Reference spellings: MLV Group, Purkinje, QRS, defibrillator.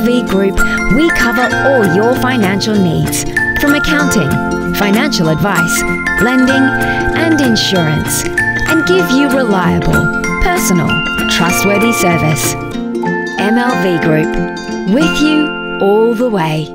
MLV Group, we cover all your financial needs, from accounting, financial advice, lending, and insurance, and give you reliable, personal, trustworthy service. MLV Group, with you all the way.